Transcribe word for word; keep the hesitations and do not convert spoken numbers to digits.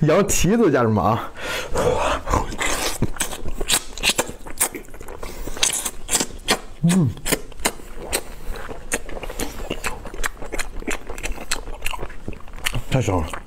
羊蹄子家人们啊，嗯，太爽了。